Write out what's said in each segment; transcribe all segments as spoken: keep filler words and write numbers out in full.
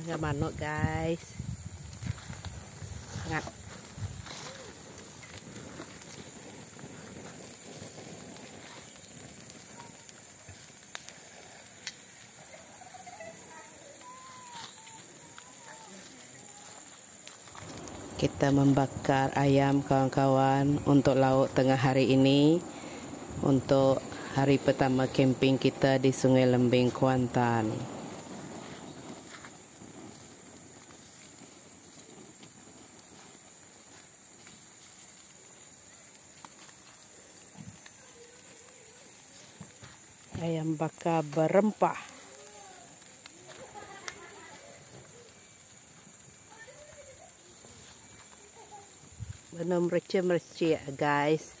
Zaman no guys. Sangat. Kita membakar ayam kawan-kawan untuk lauk tengah hari ini, untuk hari pertama camping kita di Sungai Lembing, Kuantan. Ayam bakar berempah. Benar mercik-mercik guys.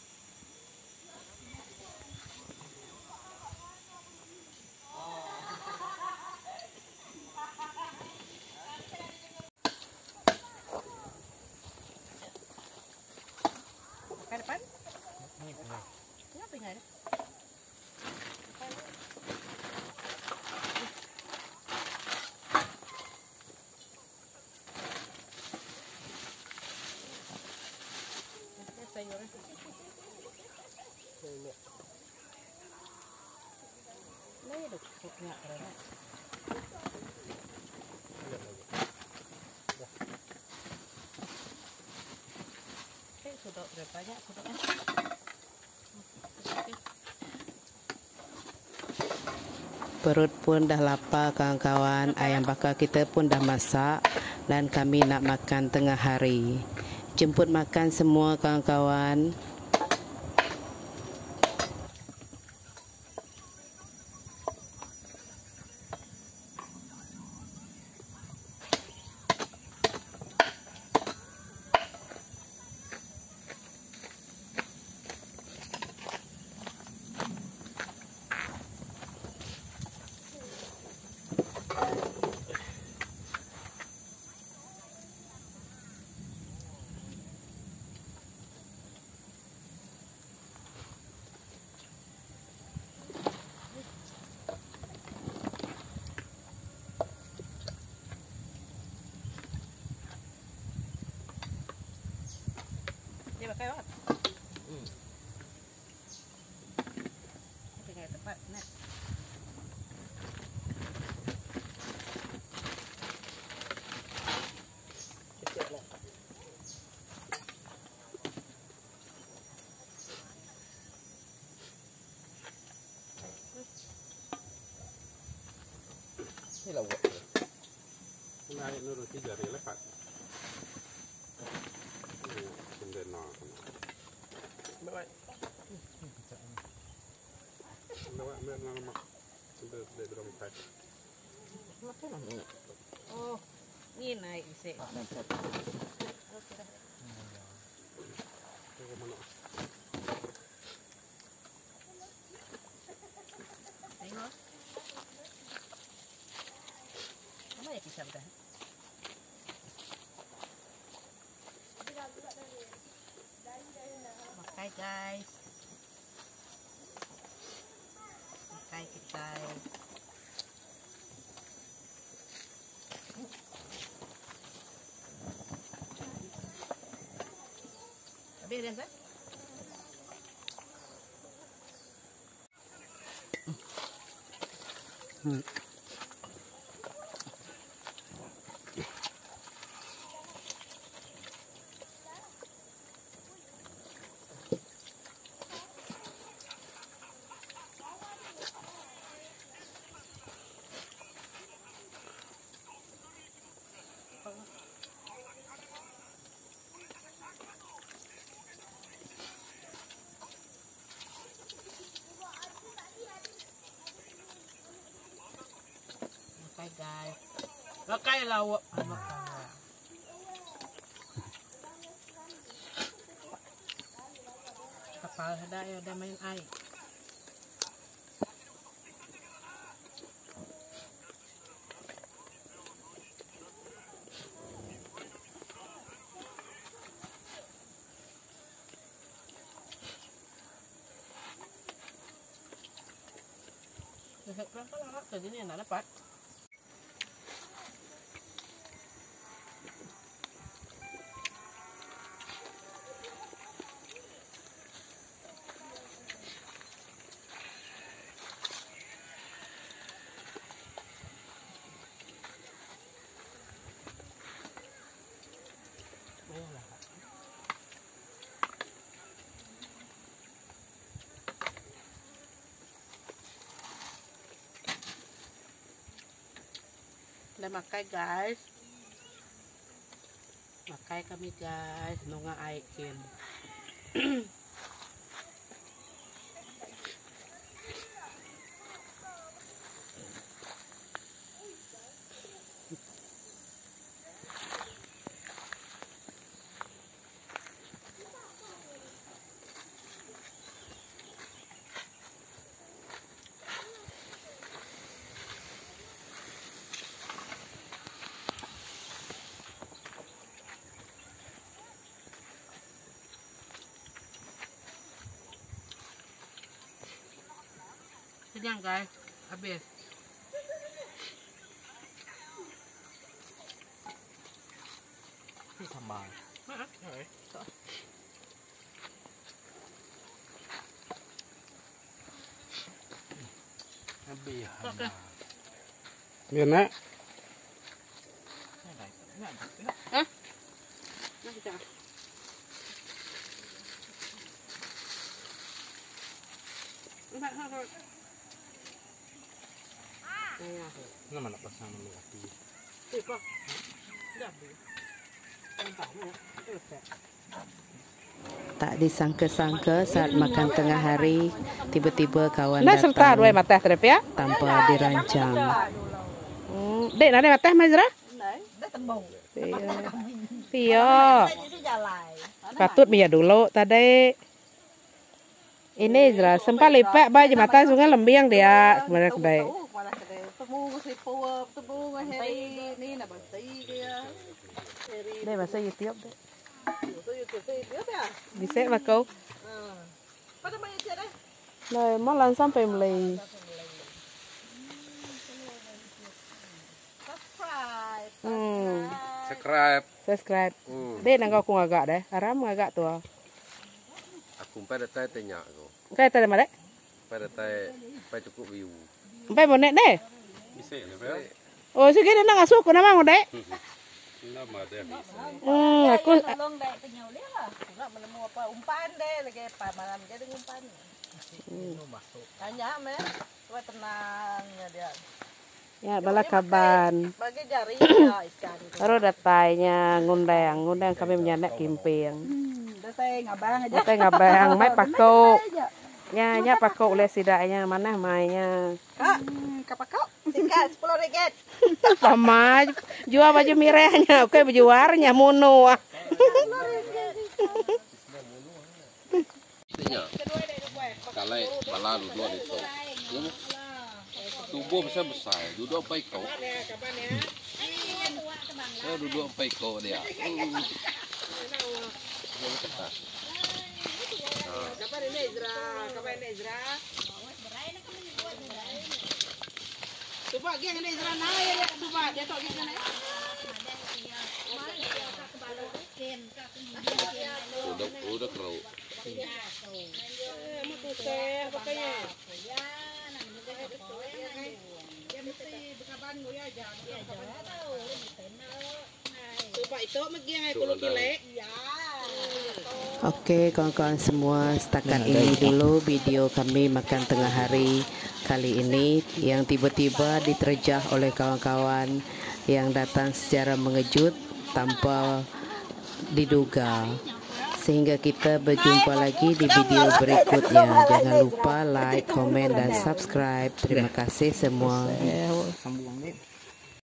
cái này bánh nó bị ngày đó lấy được cục nhựa rồi đấy. Cái sụt độ rồi phải nhá, sụt độ nhá. Perut pun dah lapar kawan-kawan, ayam bakar kita pun dah masak dan kami nak makan tengah hari. Jemput makan semua kawan-kawan. Pakai apa? Hmm. Pakai tempat nak. Ini lawak. Naik nurut tiga hari lepas. Oh, ni naik isi. Tengok. Mana yang pisah dah? Makai guys. Makai kita. Habis dah. Hmm. guys. Makai lawak makan. Kapal ada ya ada main air. Berapa lama ke sini nak dapat? Dah makai guys, makai kami guys, nunga aikin. Sedang guys, habis. Ini sambal. Hah? Okey. Habis. Biar nak. Hah? Nak kita. Nak nak. Kenapa nak pasang nombor api? Tidak, tidak Tak disangka-sangka saat makan tengah hari, tiba-tiba kawan datang tanpa dirancang. Dek, nak ada matah, Mazra? Tidak. Patut minyak dulu tadi. Ini Zra, sempat lipat baju mata sungai Lembing dia. Sebenarnya kedai. Đây mà xây tiếp đấy. Đi sẽ là câu. Này, mất lần xong phải mình. Subscribe. Subscribe. Đây là ngọc cùng agak đấy. Aram agak tua. Aku pada tay tanya aku. Kau tay mana? Pada tay, pada cukup view. Pada bonet deh. Oh, sige na nga suko naman mo dai. Mm, ako long dai penyaw le ha. Nak menemu apa umpan dai lagi pa malam jadi umpan. Tanya me, buat tenang ya dia. Ya bala kaban. Bagi jari ya ikan. Baru datanya ngundang, ngundang kami menyanak kimping. Datay ngabang aja. Datay ngabang mai pakok. Nya nya pakok le sidaknya mana mainnya. Kak, kapakok. Sikat sepuluh ringgit. Sama jual baju mirehnya, oke baju warnanya mono. Kalai balan dua itu. Tubuh besar besar, duduk empat kau. Saya duduk empat kau dia. Kapan ini Ezra? Kapan ini Ezra? Tuba geng ini jalan naik ya tuba dia tok geng naik. Udah udah kerau. Eh mutu teh pakainya. Ya nak juga betul ya. Ya mesti berkaban gua ya jangan tahu. Tuba itu megi hai puluh kilo. Ya. Oke kawan-kawan semua, setakat ini dulu video kami makan tengah hari kali ini yang tiba-tiba diterjah oleh kawan-kawan yang datang secara mengejut tanpa diduga. Sehingga kita berjumpa lagi di video berikutnya. Jangan lupa like, komen, dan subscribe. Terima kasih semua.